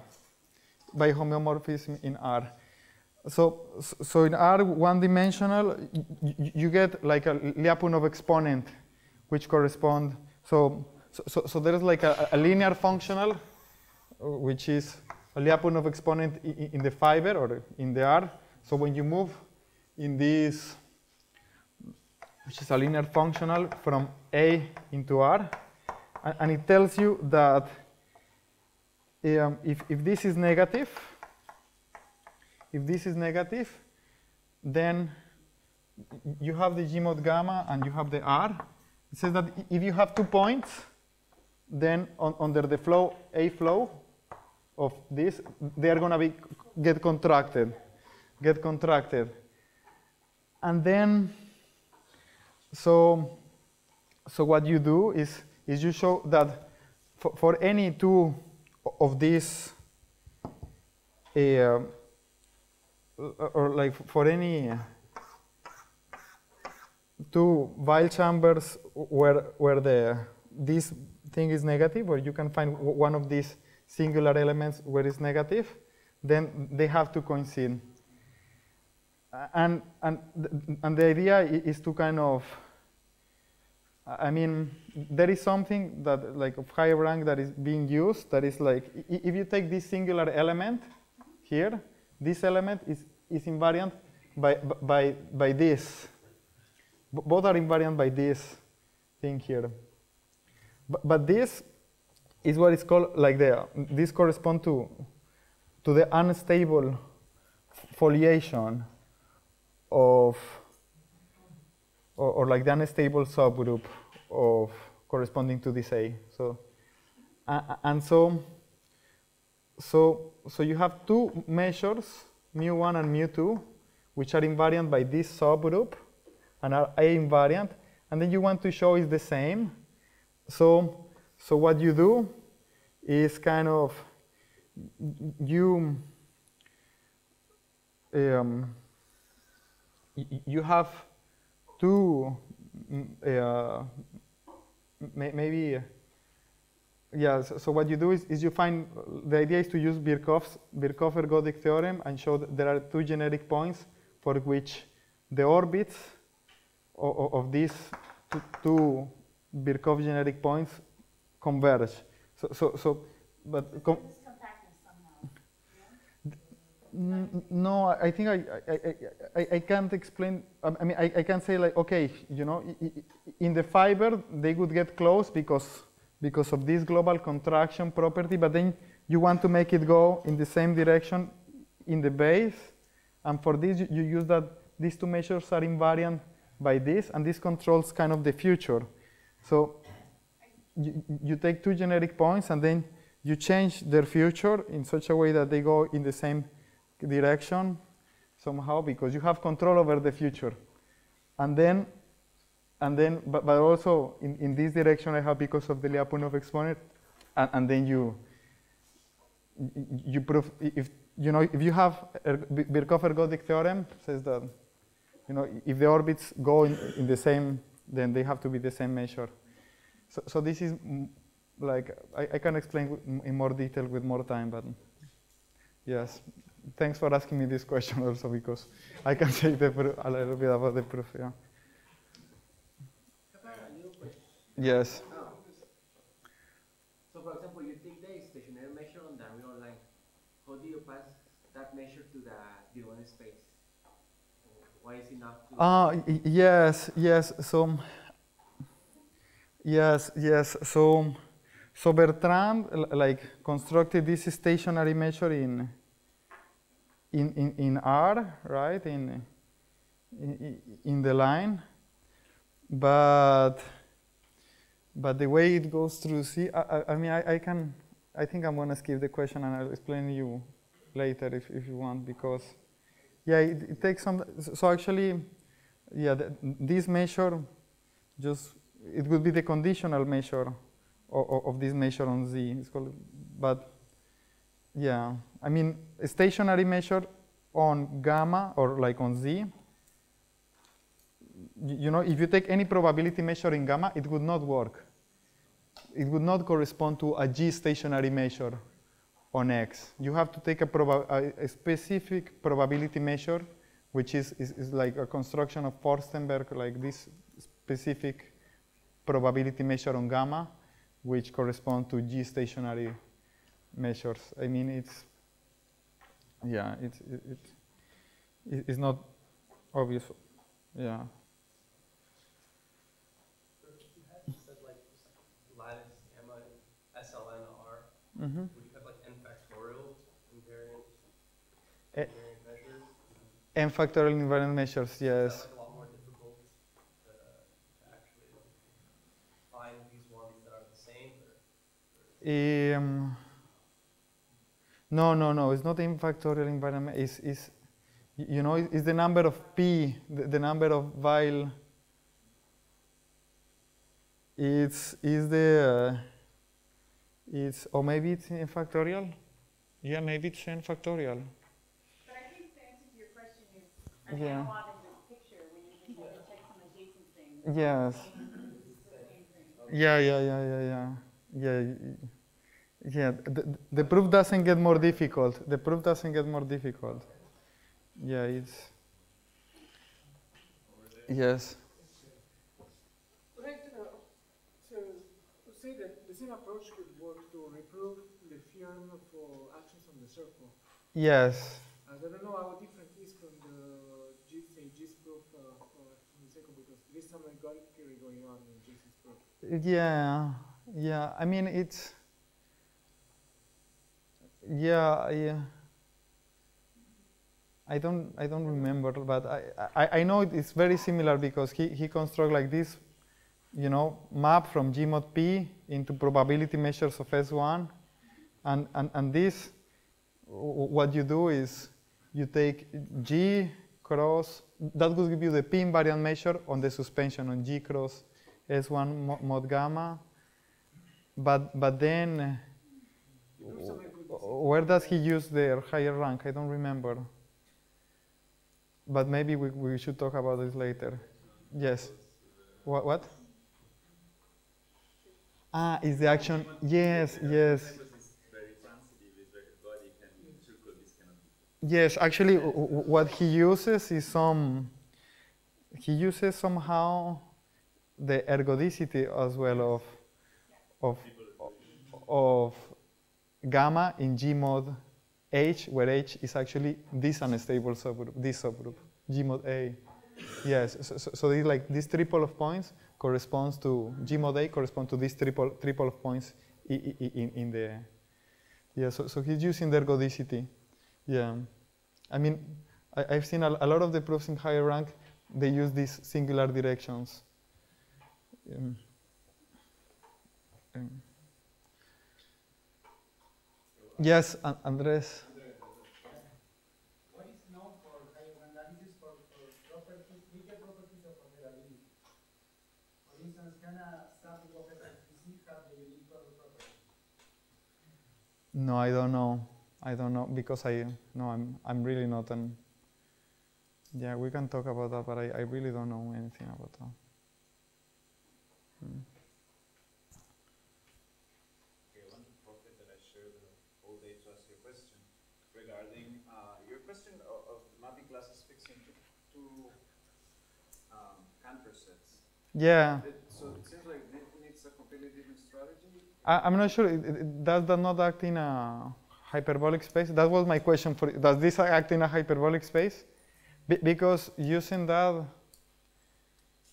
by homeomorphism in R. So in R one-dimensional you get like a Lyapunov exponent which correspond so there is like a linear functional, which is a Lyapunov exponent in the fiber or in the R. So when you move in this, which is a linear functional from A into R, and it tells you that if this is negative, then you have the G mod gamma and you have the R. It says that if you have 2 points, then under the flow, A flow of this, they are going to get contracted, and then so what you do is you show that for any two of these, or like for any two Weyl chambers where this thing is negative, or you can find one of these singular elements where it's negative, then they have to coincide. And the idea is to kind of, I mean, there is something that like of higher rank that is being used that is like, if you take this singular element here, this element is invariant by this. Both are invariant by this thing here. But this is what is called like this corresponds to the unstable foliation of, or like the unstable subgroup of corresponding to this A. So and so you have two measures, mu1 and mu2, which are invariant by this subgroup and are A invariant, and then you want to show is the same. So what you do is kind of you have two maybe, yeah. So what you do is you find, the idea is to use Birkhoff-ergodic theorem and show that there are two generic points for which the orbits of these two Birkhoff generic points converge. But compactness somehow. Yeah? No, I think I can't explain. I mean, I can say like, okay, you know, in the fiber they would get close because of this global contraction property. But then you want to make it go in the same direction in the base, and for this you use that these two measures are invariant by this, and this controls kind of the future. So you take two generic points and then you change their future in such a way that they go in the same direction somehow, because you have control over the future. And then but also in this direction I have because of the Lyapunov exponent, and then you prove, if you know, if you have Birkhoff-ergodic theorem says that, you know, if the orbits go in the same then they have to be the same measure. So this is like, I can explain in more detail with more time, but yes. Thanks for asking me this question also, because I can say the proof, a little bit about the proof, yeah. Yes. Oh. So for example, you take the stationary measure on the real line. How do you pass that measure to the given space? Why is it not? So Bertrand like constructed this stationary measure in R, right? In the line, but the way it goes through C, I think I'm gonna skip the question and I'll explain you later if you want, because yeah, it takes some. So actually, yeah, this measure just it would be the conditional measure of this measure on Z. It's called, but yeah, I mean a stationary measure on gamma or like on Z. You know, if you take any probability measure in gamma, it would not work. It would not correspond to a G stationary measure on X. You have to take a specific probability measure, which is like a construction of Furstenberg, like this specific probability measure on gamma, which correspond to G stationary measures. I mean, it's not obvious, yeah. Mm-hmm. Would you have like n factorial invariant measures? N factorial invariant measures, yes. Is that like a lot more difficult to actually find these ones that are the same? Or no, it's not n factorial invariant. It's you know, it's the number of p, the number of Weyl. Or maybe it's n factorial. Yeah, maybe it's n factorial. But I think the answer to your question is, I'm analoging this picture when you just want to check some adjacent things. Yes. Yeah. The proof doesn't get more difficult. Yeah, it's. Yes. So, to say that the same approach could reprove the theorem for actions on the circle. Yes. I don't know how different it is from the GC's proof from the circle, because there is some ergodic theory going on in GC's proof. Yeah. I mean, it's. Yeah. I don't remember, but I know it's very similar, because he constructs like this, you know, map from G mod P into probability measures of S1. And this, what you do is you take G cross, that will give you the P invariant measure on the suspension on G cross S1 mod gamma. But then, where does he use their higher rank? I don't remember. But maybe we should talk about this later. Yes. What? Ah, is the action? Yes. Yes, actually, what he uses is somehow the ergodicity as well of gamma in G mod H, where H is actually this unstable subgroup, G mod A. Yes, so it's like this triple of points corresponds to G mod A corresponds to this triple of points in the, yeah. So he's using the ergodicity, yeah. I mean, I've seen a lot of the proofs in higher rank. They use these singular directions. Yes, Andres. No, I don't know, because I'm really not an. Yeah, we can talk about that, but I really don't know anything about that. Okay, one profit that I shared the whole day to ask you a question regarding your question of mapping classes fixing to two countersets. Yeah. So it seems like it needs a completely different strategy. I'm not sure. Does that not act in a hyperbolic space? That was my question. For does this act in a hyperbolic space? Because using that,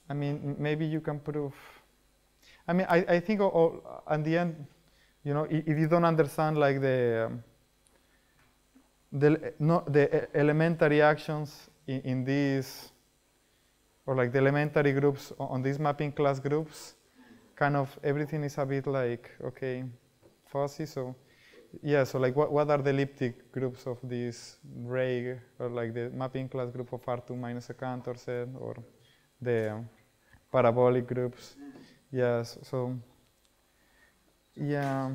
I mean, maybe you can prove. I mean, I think at the end, you know, if you don't understand like the elementary actions in these, or like the elementary groups on these mapping class groups, kind of everything is a bit like, okay, fuzzy. So yeah, so like what are the elliptic groups of this ray, or like the mapping class group of R2 minus a counter set, or the parabolic groups? Yes, so yeah,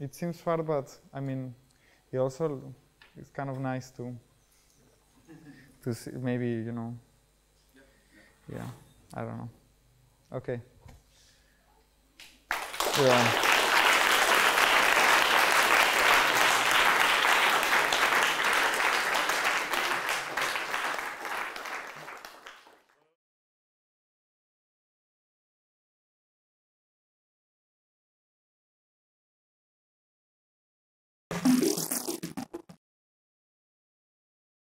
it seems far, but I mean, it also is kind of nice to see, maybe, you know. Yeah, I don't know. Okay. Yeah.